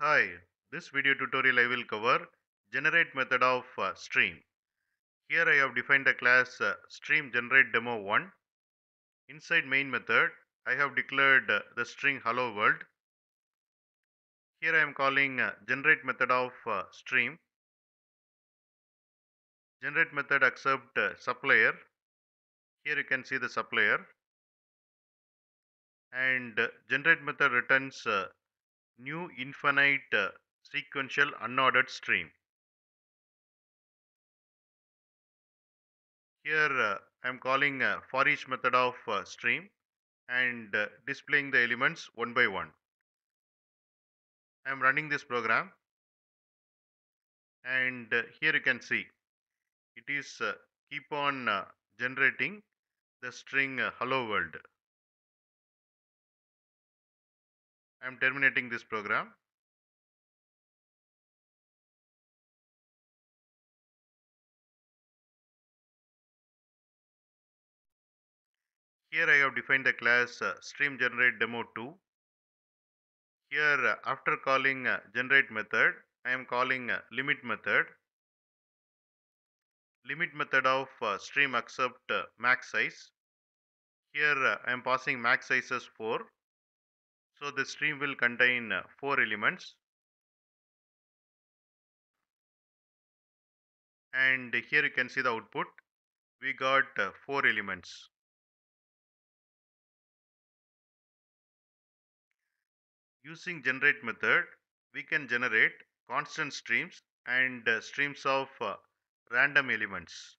Hi, this video tutorial I will cover generate method of stream. Here I have defined the class stream generate demo 1. Inside main method, I have declared the string hello world. Here I am calling generate method of stream. Generate method accept supplier. Here you can see the supplier. And generate method returns new infinite sequential unordered stream. Here I am calling for each method of stream and displaying the elements one by one. I am running this program and here you can see it is keep on generating the string hello world. I am terminating this program. Here I have defined the class stream generate demo 2. Here after calling generate method, I am calling limit method. Limit method of stream accept max size. Here I am passing max size as 4. So the stream will contain 4 elements. And here you can see the output. We got 4 elements. Using generate method, we can generate constant streams and streams of random elements.